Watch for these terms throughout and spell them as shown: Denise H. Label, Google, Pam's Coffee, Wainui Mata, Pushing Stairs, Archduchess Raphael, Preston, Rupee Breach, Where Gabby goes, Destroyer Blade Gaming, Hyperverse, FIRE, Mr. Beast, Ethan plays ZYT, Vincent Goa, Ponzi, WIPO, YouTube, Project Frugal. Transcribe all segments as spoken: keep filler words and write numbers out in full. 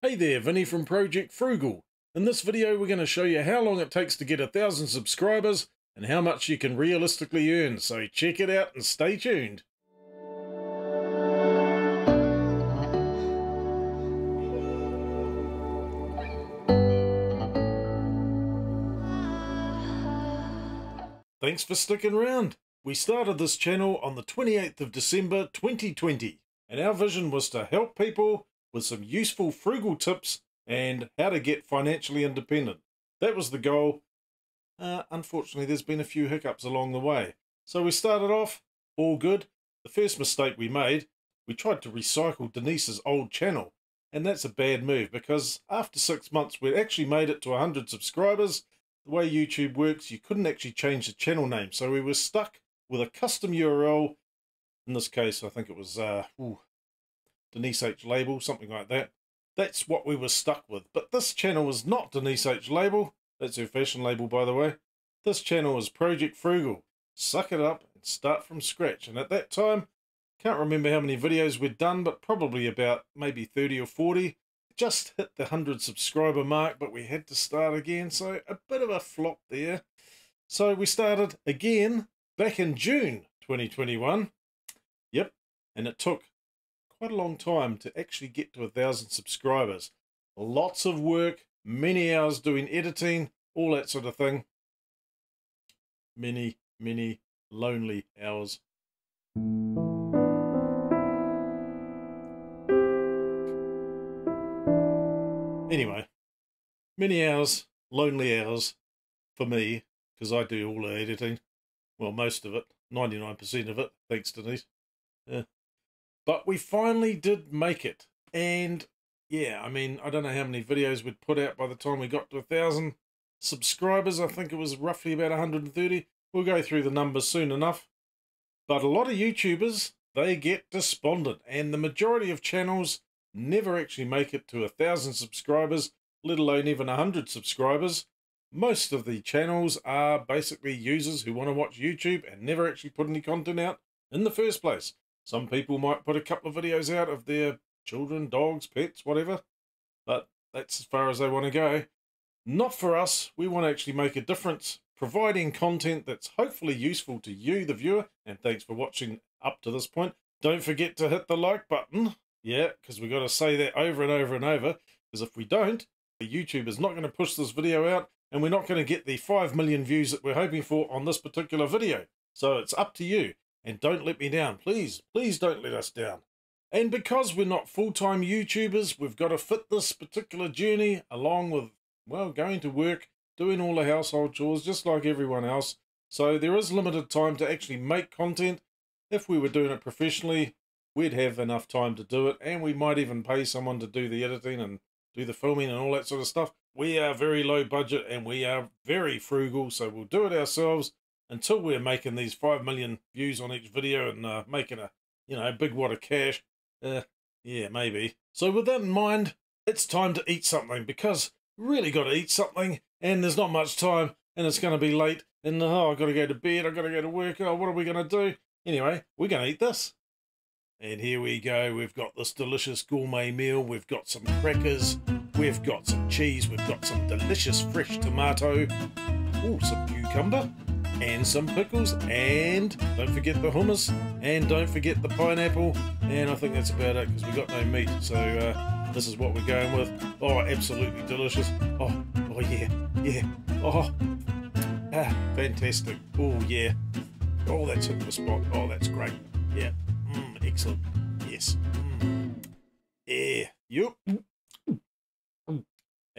Hey there, Vinny from Project Frugal. In this video we're going to show you how long it takes to get a thousand subscribers and how much you can realistically earn, so check it out and stay tuned. Thanks for sticking around. We started this channel on the twenty-eighth of December twenty twenty and our vision was to help people with some useful frugal tips and how to get financially independent. That was the goal. Uh, unfortunately, there's been a few hiccups along the way. So we started off, all good. The first mistake we made, we tried to recycle Denise's old channel. And that's a bad move because after six months, we'd actually made it to one hundred subscribers. The way YouTube works, you couldn't actually change the channel name. So we were stuck with a custom U R L. In this case, I think it was... Uh, ooh, Denise H. Label, something like that. That's what we were stuck with. But this channel is not Denise H. Label. That's her fashion label, by the way. This channel is Project Frugal. Suck it up and start from scratch. And at that time, can't remember how many videos we'd done, but probably about maybe thirty or forty. Just hit the one hundred subscriber mark, but we had to start again. So a bit of a flop there. So we started again back in June twenty twenty-one. Yep. And it took quite a long time to actually get to a thousand subscribers. Lots of work, many hours doing editing, all that sort of thing. Many, many lonely hours. Anyway, many hours, lonely hours for me, because I do all the editing. Well, most of it, ninety-nine percent of it, thanks Denise. Uh, But we finally did make it. And yeah, I mean, I don't know how many videos we'd put out by the time we got to a thousand subscribers. I think it was roughly about one hundred thirty. We'll go through the numbers soon enough. But a lot of YouTubers, they get despondent. And the majority of channels never actually make it to a thousand subscribers, let alone even one hundred subscribers. Most of the channels are basically users who want to watch YouTube and never actually put any content out in the first place. Some people might put a couple of videos out of their children, dogs, pets, whatever. But that's as far as they want to go. Not for us. We want to actually make a difference, providing content that's hopefully useful to you, the viewer. And thanks for watching up to this point. Don't forget to hit the like button. Yeah, because we've got to say that over and over and over. Because if we don't, YouTube is not going to push this video out. And we're not going to get the five million views that we're hoping for on this particular video. So it's up to you. And don't let me down. Please, please don't let us down. And because we're not full-time YouTubers, we've got to fit this particular journey along with, well, going to work, doing all the household chores, just like everyone else. So there is limited time to actually make content. If we were doing it professionally, we'd have enough time to do it. And we might even pay someone to do the editing and do the filming and all that sort of stuff. We are very low budget and we are very frugal, so we'll do it ourselves. Until we're making these five million views on each video and uh, making a, you know, big wad of cash. Uh, yeah, maybe. So with that in mind, it's time to eat something because really got to eat something and there's not much time and it's going to be late and oh, I've got to go to bed, I've got to go to work, oh, what are we going to do? Anyway, we're going to eat this. And here we go. We've got this delicious gourmet meal. We've got some crackers. We've got some cheese. We've got some delicious fresh tomato. Oh, some cucumber. And some pickles, and don't forget the hummus, and don't forget the pineapple, and I think that's about it because we got no meat, so uh, this is what we're going with. Oh, absolutely delicious. Oh, oh yeah, yeah, oh, ah, fantastic. Oh yeah, oh that's hit the spot. Oh that's great. Yeah, mm, excellent. Yes. Mm. Yeah. Yup.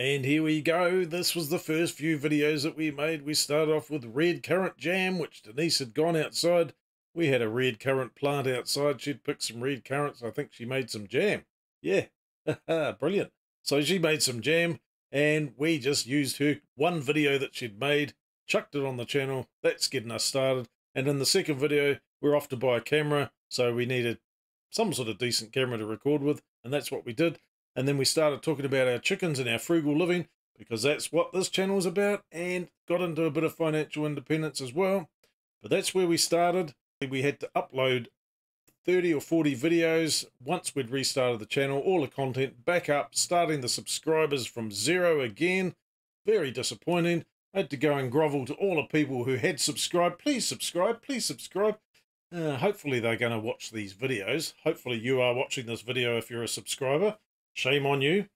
And here we go. This was the first few videos that we made. We started off with red currant jam, which Denise had gone outside. We had a red currant plant outside. She'd picked some red currants. I think she made some jam. Yeah, brilliant. So she made some jam and we just used her one video that she'd made, chucked it on the channel. That's getting us started. And in the second video, we're off to buy a camera. So we needed some sort of decent camera to record with. And that's what we did. And then we started talking about our chickens and our frugal living because that's what this channel is about, and got into a bit of financial independence as well. But that's where we started. We had to upload thirty or forty videos once we'd restarted the channel, all the content back up, starting the subscribers from zero again. Very disappointing. I had to go and grovel to all the people who had subscribed. Please subscribe, please subscribe. Uh, hopefully they're going to watch these videos. Hopefully you are watching this video if you're a subscriber. Shame on you.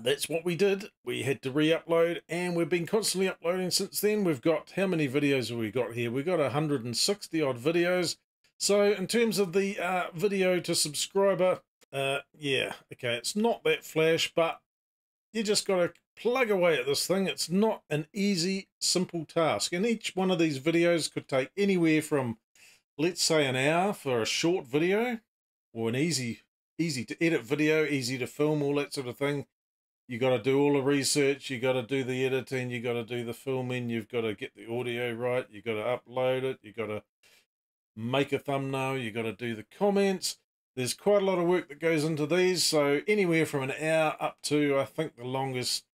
That's what we did. We had to re-upload, and we've been constantly uploading since then. We've got, how many videos have we got here? We've got one hundred sixty odd videos. So in terms of the uh, video to subscriber, uh, yeah, okay, it's not that flash, but you just got to plug away at this thing. It's not an easy, simple task. And each one of these videos could take anywhere from, let's say, an hour for a short video, or an easy, easy to edit video, easy to film, all that sort of thing. You got to do all the research, you got to do the editing, you got to do the filming, you've got to get the audio right, you got to upload it, you got to make a thumbnail, you got to do the comments. There's quite a lot of work that goes into these, so anywhere from an hour up to, I think the longest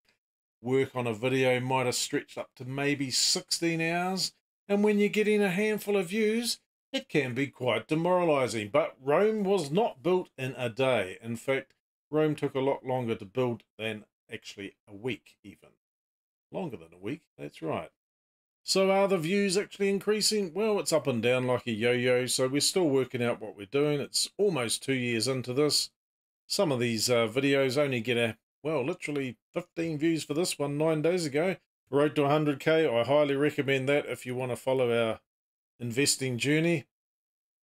work on a video might have stretched up to maybe sixteen hours. And when you're getting a handful of views, it can be quite demoralizing. But Rome was not built in a day. In fact, Rome took a lot longer to build than actually a week even. Longer than a week, that's right. So are the views actually increasing? Well, it's up and down like a yo-yo, so we're still working out what we're doing. It's almost two years into this. Some of these uh, videos only get a, well, literally fifteen views for this one nine days ago. Road to one hundred K, I highly recommend that if you want to follow our investing journey.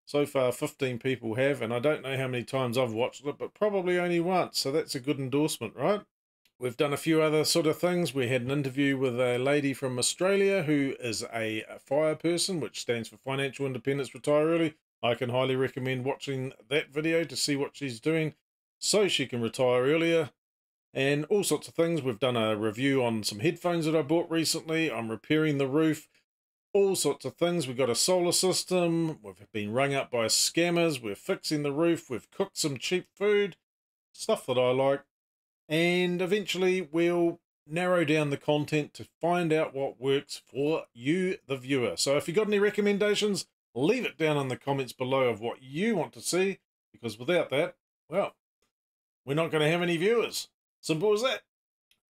So far, fifteen people have, and I don't know how many times I've watched it, but probably only once, so that's a good endorsement, right? We've done a few other sort of things. We had an interview with a lady from Australia who is a FIRE person, which stands for Financial Independence Retire Early. I can highly recommend watching that video to see what she's doing so she can retire earlier. And all sorts of things. We've done a review on some headphones that I bought recently. I'm repairing the roof. All sorts of things. We've got a solar system. We've been rung up by scammers. We're fixing the roof. We've cooked some cheap food. Stuff that I like. And eventually we'll narrow down the content to find out what works for you, the viewer. So if you've got any recommendations, leave it down in the comments below of what you want to see. Because without that, well, we're not going to have any viewers. Simple as that.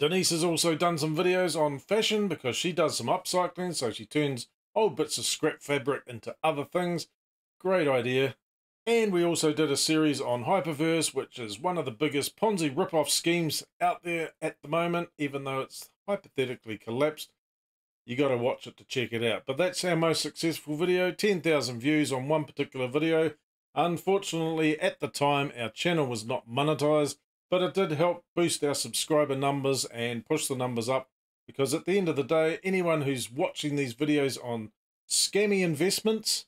Denise has also done some videos on fashion because she does some upcycling, so she turns old bits of scrap fabric into other things. Great idea. And we also did a series on Hyperverse, which is one of the biggest Ponzi rip-off schemes out there at the moment, even though it's hypothetically collapsed. You got to watch it to check it out. But that's our most successful video, ten thousand views on one particular video. Unfortunately, at the time, our channel was not monetized. But it did help boost our subscriber numbers and push the numbers up, because at the end of the day, anyone who's watching these videos on scammy investments,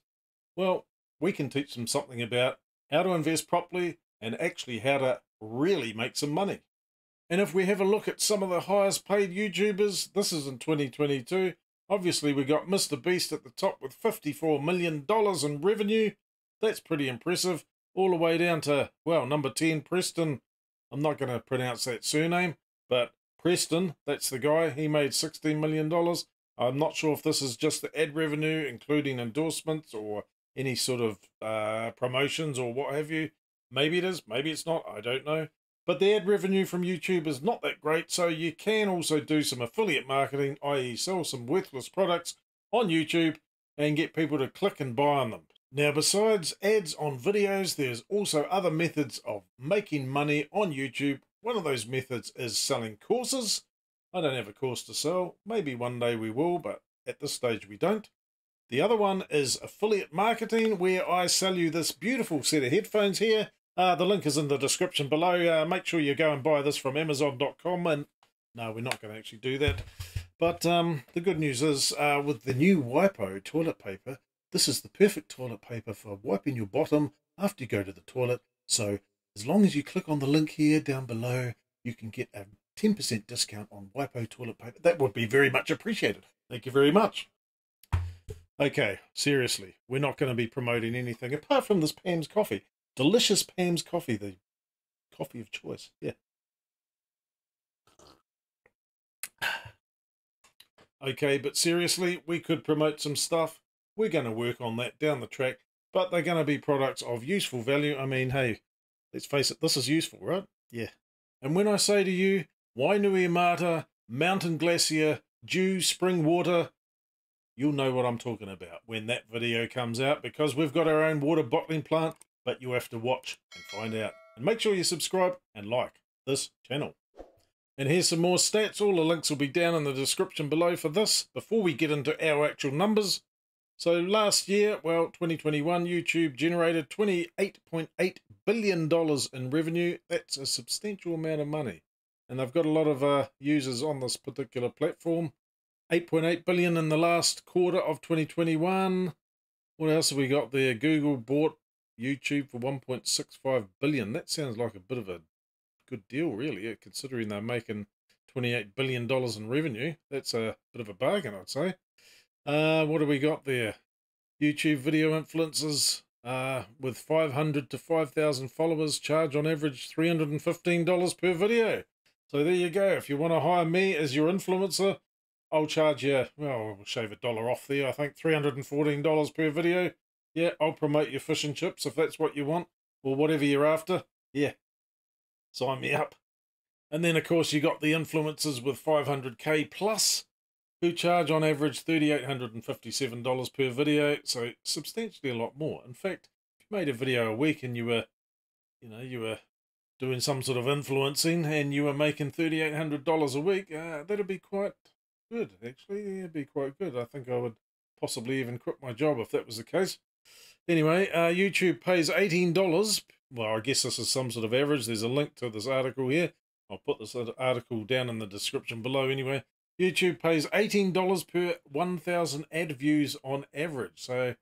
well, we can teach them something about how to invest properly and actually how to really make some money. And if we have a look at some of the highest paid YouTubers, this is in twenty twenty-two, obviously we got Mister Beast at the top with fifty-four million dollars in revenue. That's pretty impressive. All the way down to, well, number ten, Preston. I'm not going to pronounce that surname, but Preston, that's the guy, he made sixteen million dollars. I'm not sure if this is just the ad revenue, including endorsements or any sort of uh, promotions or what have you. Maybe it is, maybe it's not, I don't know. But the ad revenue from YouTube is not that great, so you can also do some affiliate marketing, that is sell some worthless products on YouTube and get people to click and buy on them. Now, besides ads on videos, there's also other methods of making money on YouTube. One of those methods is selling courses. I don't have a course to sell. Maybe one day we will, but at this stage we don't. The other one is affiliate marketing, where I sell you this beautiful set of headphones here. Uh, the link is in the description below. Uh, make sure you go and buy this from amazon dot com. And no, we're not going to actually do that. But um, the good news is uh, with the new WIPO toilet paper, this is the perfect toilet paper for wiping your bottom after you go to the toilet. So as long as you click on the link here down below, you can get a ten percent discount on WIPO toilet paper. That would be very much appreciated. Thank you very much. Okay, seriously, we're not going to be promoting anything apart from this Pam's Coffee. Delicious Pam's Coffee, the coffee of choice. Yeah. Okay, but seriously, we could promote some stuff. We're going to work on that down the track. but they're going to be products of useful value. I mean, hey, let's face it, this is useful, right? Yeah. And when I say to you, Wainui Mata, Mountain Glacier, Dew, Spring Water, you'll know what I'm talking about when that video comes out, because we've got our own water bottling plant, but you have to watch and find out. And make sure you subscribe and like this channel. And here's some more stats. All the links will be down in the description below for this, before we get into our actual numbers. So last year, well, twenty twenty-one, YouTube generated twenty-eight point eight billion dollars in revenue. That's a substantial amount of money. And they've got a lot of uh, users on this particular platform. eight point eight billion in the last quarter of twenty twenty-one. What else have we got there? Google bought YouTube for one point six five billion. That sounds like a bit of a good deal, really, considering they're making twenty-eight billion dollars in revenue. That's a bit of a bargain, I'd say. Uh, what do we got there? YouTube video influencers uh, with five hundred to five thousand followers charge on average three hundred fifteen dollars per video. So there you go. If you want to hire me as your influencer, I'll charge you, well, I'll shave a dollar off there, I think, three hundred fourteen dollars per video. Yeah, I'll promote your fish and chips if that's what you want, or whatever you're after. Yeah, sign me up. And then, of course, you got the influencers with five hundred K plus, who charge on average three thousand eight hundred fifty-seven dollars per video, so substantially a lot more. In fact, if you made a video a week and you were, you know, you were doing some sort of influencing and you were making three thousand eight hundred dollars a week, uh, that'd be quite good, actually. It'd be quite good. I think I would possibly even quit my job if that was the case. Anyway, uh, YouTube pays eighteen dollars. Well, I guess this is some sort of average. There's a link to this article here. I'll put this article down in the description below anyway. YouTube pays eighteen dollars per one thousand ad views on average. So,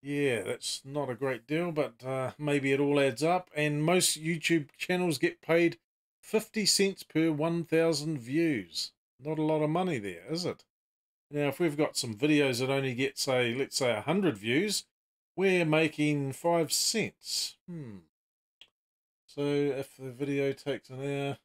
yeah, that's not a great deal, but uh, maybe it all adds up. And most YouTube channels get paid fifty cents per one thousand views. Not a lot of money there, is it? Now, if we've got some videos that only get, say, let's say one hundred views, we're making five cents. Hmm. So if the video takes an hour,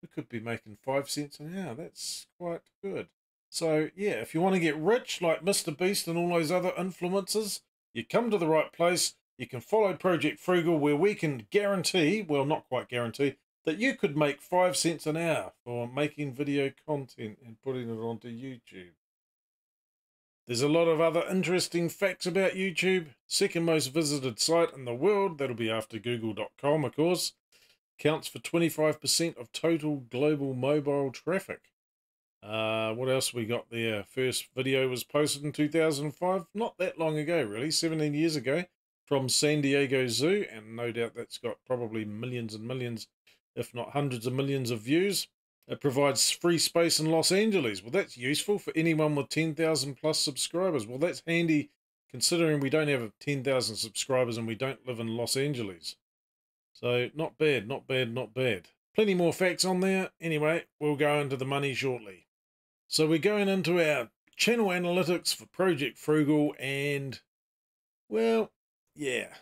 we could be making five cents an hour. That's quite good. So, yeah, if you want to get rich like Mister Beast and all those other influencers, you come to the right place. You can follow Project Frugal, where we can guarantee, well, not quite guarantee, that you could make five cents an hour for making video content and putting it onto YouTube. There's a lot of other interesting facts about YouTube. Second most visited site in the world, that'll be after google dot com, of course. Counts for twenty-five percent of total global mobile traffic. Uh, what else we got there? First video was posted in two thousand five, not that long ago really, seventeen years ago, from San Diego Zoo, and no doubt that's got probably millions and millions, if not hundreds of millions of views. It provides free space in Los Angeles. Well, that's useful for anyone with ten thousand plus subscribers. Well, that's handy considering we don't have ten thousand subscribers and we don't live in Los Angeles. So not bad, not bad, not bad. Plenty more facts on there. Anyway, we'll go into the money shortly. So we're going into our channel analytics for Project Frugal and, well, yeah.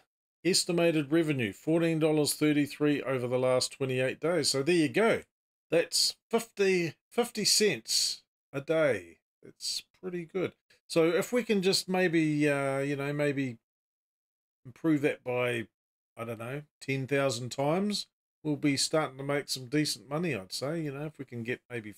Estimated revenue, fourteen dollars thirty-three over the last twenty-eight days. So there you go. That's fifty cents a day. It's pretty good. So if we can just maybe, uh, you know, maybe improve that by, I don't know, ten thousand times, we'll be starting to make some decent money, I'd say. You know, if we can get maybe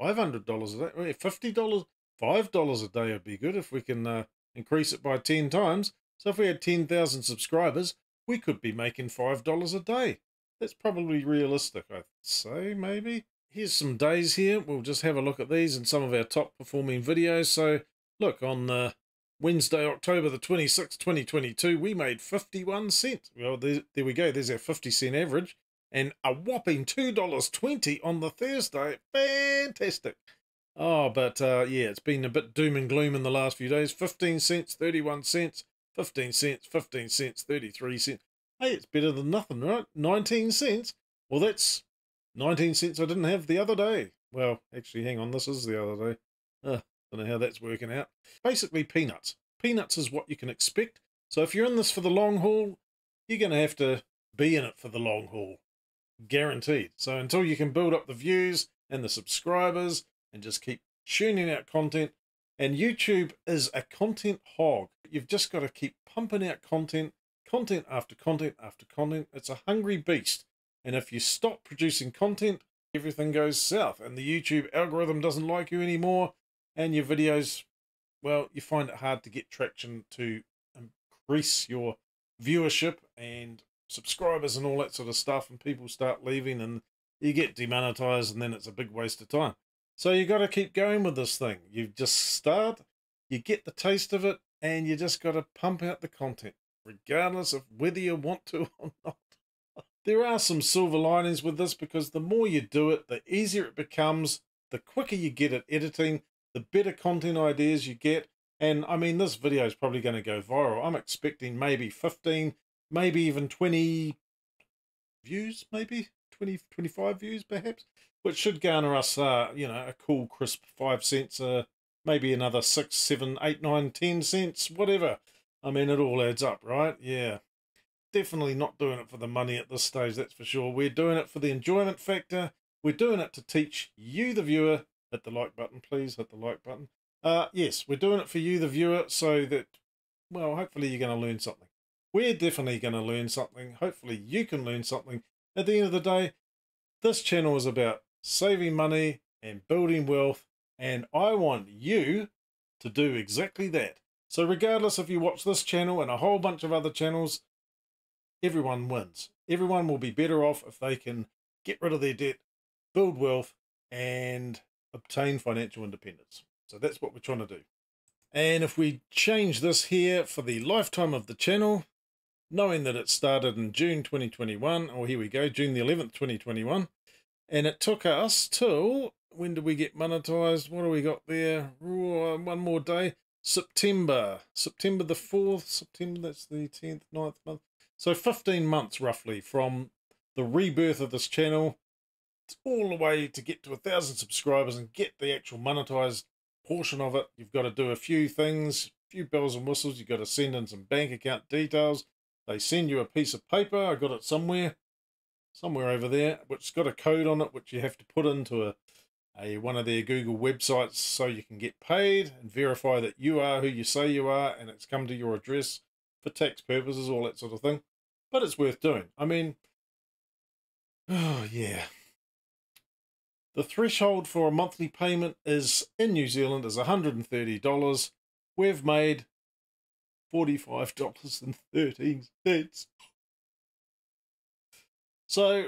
five hundred dollars a day, fifty dollars, five dollars a day would be good if we can uh, increase it by ten times. So if we had ten thousand subscribers, we could be making five dollars a day. That's probably realistic, I'd say, maybe. Here's some days here. We'll just have a look at these and some of our top performing videos. So look, on uh, Wednesday, October the twenty-sixth, twenty twenty-two, we made fifty-one cents. Well, there, there we go. There's our fifty cent average. And a whopping two dollars twenty on the Thursday. Fantastic. Oh, but uh, yeah, it's been a bit doom and gloom in the last few days. fifteen cents, thirty-one cents. fifteen cents, fifteen cents, thirty-three cents. Hey, it's better than nothing, right? nineteen cents. Well, that's nineteen cents I didn't have the other day. Well, actually, hang on, this is the other day. Uh, don't know how that's working out. Basically, peanuts. Peanuts is what you can expect. So if you're in this for the long haul, you're going to have to be in it for the long haul. Guaranteed. So until you can build up the views and the subscribers and just keep tuning out content, And YouTube is a content hog. You've just got to keep pumping out content, content after content after content. It's a hungry beast. And if you stop producing content, everything goes south. And the YouTube algorithm doesn't like you anymore. And your videos, well, you find it hard to get traction to increase your viewership and subscribers and all that sort of stuff. And people start leaving and you get demonetized, and then it's a big waste of time. So you got to keep going with this thing. You just start, you get the taste of it, and you just got to pump out the content, regardless of whether you want to or not. There are some silver linings with this, because the more you do it, the easier it becomes, the quicker you get at editing, the better content ideas you get. And I mean, this video is probably going to go viral. I'm expecting maybe fifteen, maybe even twenty views, maybe twenty, twenty-five views perhaps, which should garner us, uh, you know, a cool crisp five cents, uh, maybe another six, seven, eight, nine, ten cents, whatever. I mean, it all adds up, right? Yeah. Definitely not doing it for the money at this stage, that's for sure. We're doing it for the enjoyment factor. We're doing it to teach you, the viewer. Hit the like button, please, hit the like button. Uh, yes, we're doing it for you, the viewer, so that, well, hopefully you're going to learn something. We're definitely going to learn something. Hopefully you can learn something. At the end of the day, this channel is about saving money and building wealth, and I want you to do exactly that. So regardless if you watch this channel and a whole bunch of other channels, everyone wins. Everyone will be better off if they can get rid of their debt, build wealth, and obtain financial independence. So that's what we're trying to do. And if we change this here for the lifetime of the channel, knowing that it started in June twenty twenty-one, or here we go, June the eleventh, twenty twenty-one, and it took us till, when did we get monetized? What do we got there? Ooh, one more day, September, September the fourth, September, that's the tenth, ninth month. So fifteen months roughly from the rebirth of this channel all the way to get to one thousand subscribers and get the actual monetized portion of it. You've got to do a few things, a few bells and whistles. You've got to send in some bank account details. They send you a piece of paper. I got it somewhere, somewhere over there, which has got a code on it, which you have to put into a, a one of their Google websites so you can get paid and verify that you are who you say you are, and it's come to your address for tax purposes, all that sort of thing. But it's worth doing. I mean, oh yeah. The threshold for a monthly payment is, in New Zealand, is one hundred and thirty dollars. We've made forty-five dollars and thirteen cents. So,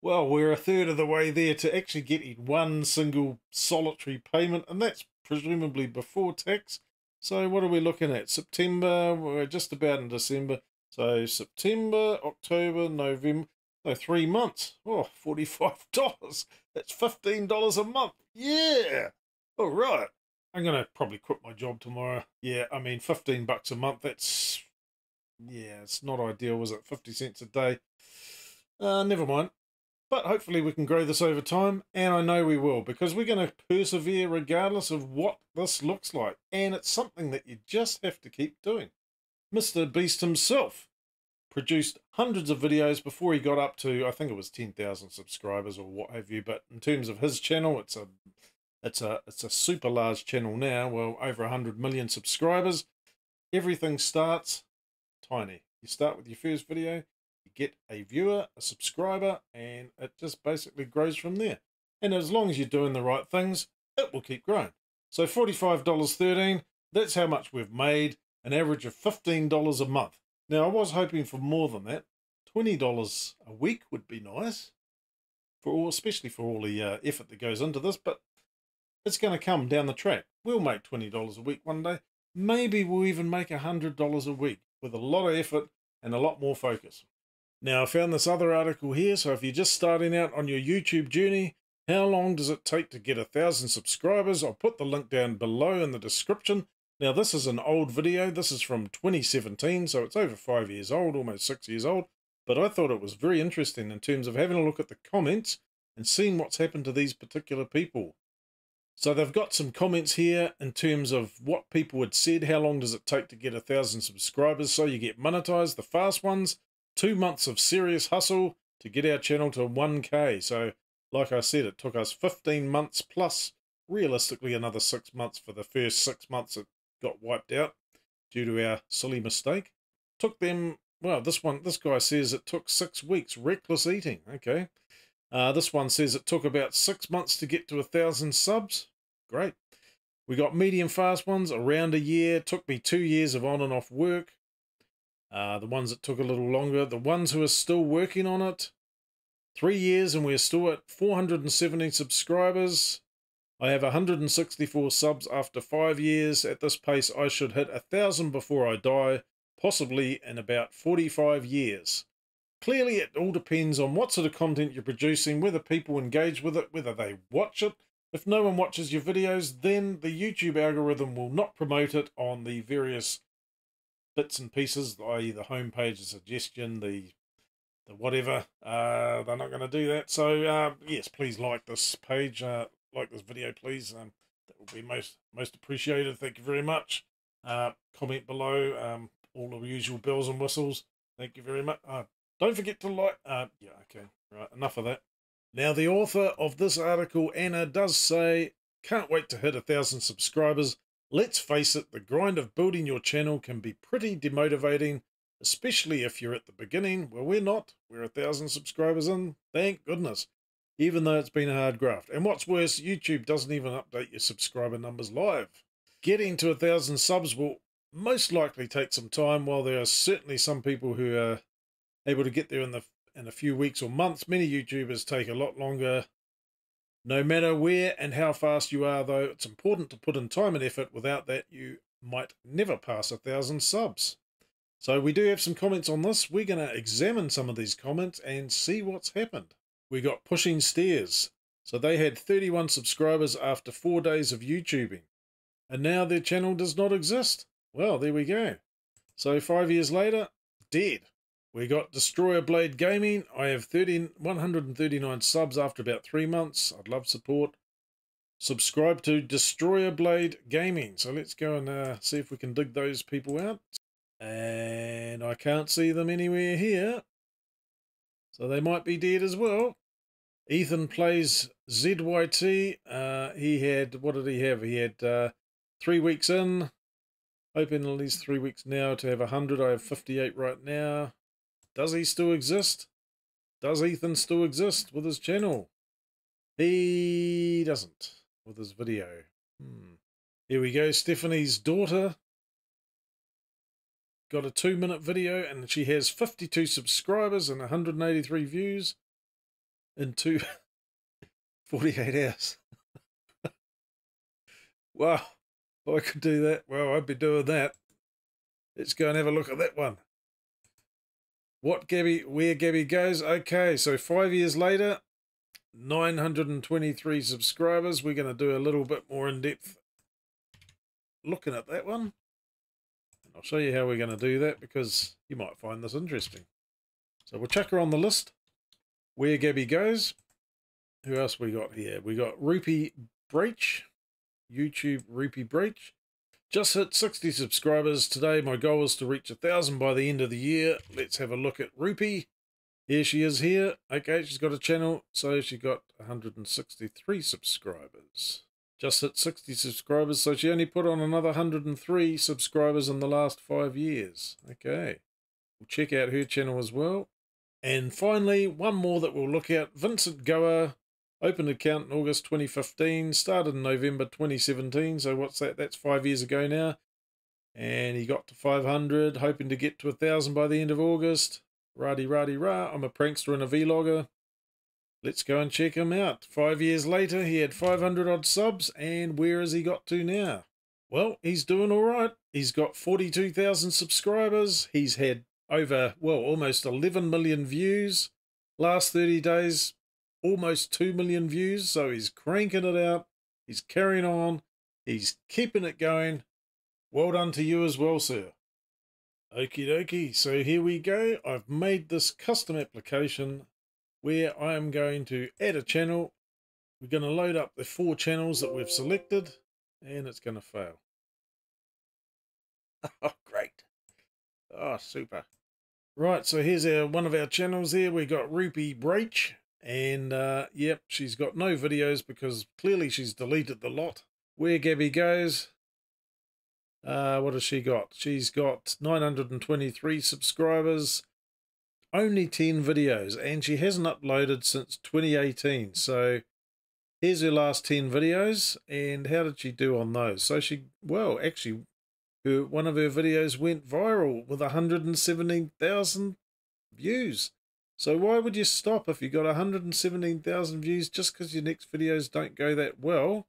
well, we're a third of the way there to actually getting one single solitary payment, and that's presumably before tax. So what are we looking at? September, we're just about in December. So September, October, November. So three months. Oh, forty-five dollars. That's fifteen dollars a month. Yeah. All right. I'm going to probably quit my job tomorrow. Yeah, I mean, fifteen bucks a month. That's, yeah, it's not ideal, was it? fifty cents a day. Uh, never mind. But hopefully we can grow this over time. And I know we will, because we're going to persevere regardless of what this looks like. And it's something that you just have to keep doing. Mister Beast himself produced hundreds of videos before he got up to, I think it was ten thousand subscribers or what have you. But in terms of his channel, it's a it's a, it's a super large channel now. Well, over one hundred million subscribers. Everything starts tiny. You start with your first video, you get a viewer, a subscriber, and it just basically grows from there. And as long as you're doing the right things, it will keep growing. So forty-five dollars and thirteen cents, that's how much we've made, an average of fifteen dollars a month. Now, I was hoping for more than that. twenty dollars a week would be nice, for all, especially for all the uh, effort that goes into this, but it's going to come down the track. We'll make twenty dollars a week one day. Maybe we'll even make one hundred dollars a week with a lot of effort and a lot more focus. Now, I found this other article here. So if you're just starting out on your YouTube journey, how long does it take to get one thousand subscribers? I'll put the link down below in the description. Now, this is an old video. This is from twenty seventeen, so it's over five years old, almost six years old. But I thought it was very interesting in terms of having a look at the comments and seeing what's happened to these particular people. So they've got some comments here in terms of what people had said. How long does it take to get a thousand subscribers so you get monetized? The fast ones, two months of serious hustle to get our channel to one K. So like I said, it took us fifteen months plus realistically another six months for the first six months that got wiped out due to our silly mistake. Took them, well, this one, this guy says it took six weeks, reckless eating, okay. Uh, this one says it took about six months to get to a thousand subs, great. We got medium fast ones, around a year, took me two years of on and off work. Uh, the ones that took a little longer, the ones who are still working on it, three years and we're still at four hundred seventy subscribers. I have one hundred sixty-four subs after five years. At this pace, I should hit one thousand before I die, possibly in about forty-five years. Clearly, it all depends on what sort of content you're producing, whether people engage with it, whether they watch it. If no one watches your videos, then the YouTube algorithm will not promote it on the various bits and pieces, that is the homepage, the suggestion, the, the whatever. Uh, they're not going to do that. So, uh, yes, please like this page. Uh, like this video, please. Um, that will be most most appreciated. Thank you very much. Uh, comment below. Um, all the usual bells and whistles. Thank you very much. Uh, don't forget to like. Uh, yeah, okay, right. Enough of that. Now, the author of this article, Anna, does say, "Can't wait to hit a thousand subscribers." Let's face it, the grind of building your channel can be pretty demotivating, especially if you're at the beginning. Well, we're not. We're a thousand subscribers in. Thank goodness. Even though it's been a hard graft. And what's worse, YouTube doesn't even update your subscriber numbers live. Getting to a thousand subs will most likely take some time, while there are certainly some people who are able to get there in, the, in a few weeks or months. Many YouTubers take a lot longer. No matter where and how fast you are, though, it's important to put in time and effort. Without that, you might never pass a thousand subs. So we do have some comments on this. We're going to examine some of these comments and see what's happened. We got Pushing Stairs. So they had thirty-one subscribers after four days of YouTubing. And now their channel does not exist. Well, there we go. So five years later, dead. We got Destroyer Blade Gaming. I have one hundred thirty-nine subs after about three months. I'd love support. Subscribe to Destroyer Blade Gaming. So let's go and uh, see if we can dig those people out. And I can't see them anywhere here. So they might be dead as well. Ethan Plays Z Y T. Uh, he had, what did he have? He had uh, three weeks in. Hoping at least three weeks now to have one hundred. I have fifty-eight right now. Does he still exist? Does Ethan still exist with his channel? He doesn't with his video. Hmm. Here we go. Stephanie's daughter. Got a two minute video and she has fifty-two subscribers and one hundred eighty-three views in two forty-eight hours. Wow, if I could do that, well, I'd be doing that. Let's go and have a look at that one. What Gabby, Where Gabby Goes. Okay, so five years later, nine hundred twenty-three subscribers. We're going to do a little bit more in-depth looking at that one. I'll show you how we're going to do that, because you might find this interesting. So we'll chuck her on the list. Where Gabby Goes. Who else we got here? We got Rupee Breach. YouTube Rupee Breach. Just hit sixty subscribers today. My goal is to reach one thousand by the end of the year. Let's have a look at Rupee. Here she is here. Okay, she's got a channel. So she got one hundred sixty-three subscribers. Just hit sixty subscribers, so she only put on another one hundred three subscribers in the last five years. Okay, we'll check out her channel as well. And finally, one more that we'll look at, Vincent Goa. Opened account in August twenty fifteen, started in November twenty seventeen, so what's that? That's five years ago now. And he got to five hundred, hoping to get to one thousand by the end of August. Radi radi ra, I'm a prankster and a vlogger. Let's go and check him out. Five years later, he had five hundred odd subs, and where has he got to now? Well, he's doing all right. He's got forty-two thousand subscribers. He's had over, well, almost eleven million views. Last thirty days, almost two million views, so he's cranking it out. He's carrying on. He's keeping it going. Well done to you as well, sir. Okie dokie. So here we go. I've made this custom application where I am going to add a channel. We're going to load up the four channels that we've selected, and it's going to fail. Oh, great. Oh, super. Right, so here's our one of our channels here. We've got Rupee Breach, And uh, yep, she's got no videos because clearly she's deleted the lot. Where Gabby Goes. Uh, what has she got? She's got nine hundred twenty-three subscribers, only ten videos, and she hasn't uploaded since twenty eighteen. So here's her last ten videos, and how did she do on those? So she, well, actually, her, one of her videos went viral with one hundred seventeen thousand views. So why would you stop if you got one hundred seventeen thousand views just because your next videos don't go that well?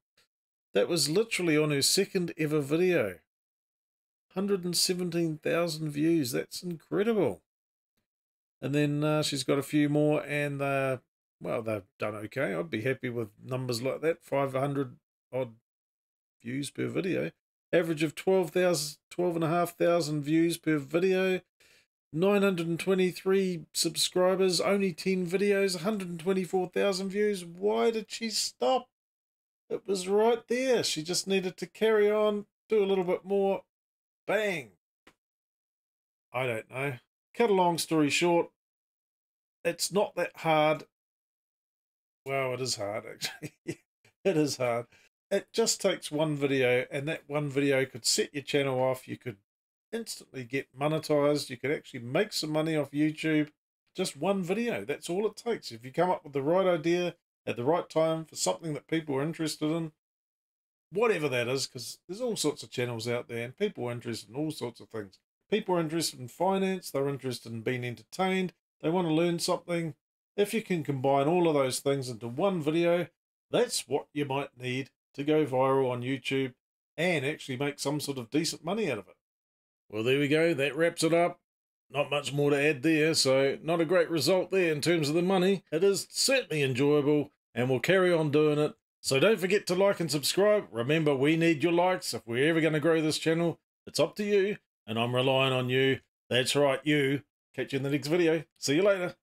That was literally on her second ever video. one hundred seventeen thousand views. That's incredible. And then uh, she's got a few more, and uh, well, they've done okay. I'd be happy with numbers like that. five hundred odd views per video. Average of twelve thousand, twelve and a half thousand views per video. nine hundred twenty-three subscribers, only ten videos, one hundred twenty-four thousand views. Why did she stop? It was right there. She just needed to carry on, do a little bit more. Bang. I don't know. Cut a long story short, it's not that hard. Well, it is hard, actually. It is hard. It just takes one video, and that one video could set your channel off. You could instantly get monetized. You could actually make some money off YouTube. Just one video. That's all it takes. If you come up with the right idea at the right time for something that people are interested in, whatever that is, because there's all sorts of channels out there and people are interested in all sorts of things. People are interested in finance. They're interested in being entertained. They want to learn something. If you can combine all of those things into one video, that's what you might need to go viral on YouTube and actually make some sort of decent money out of it. Well, there we go. That wraps it up. Not much more to add there, so not a great result there in terms of the money. It is certainly enjoyable, and we'll carry on doing it. So don't forget to like and subscribe. Remember, we need your likes if we're ever going to grow this channel. It's up to you, and I'm relying on you. That's right, you. Catch you in the next video. See you later.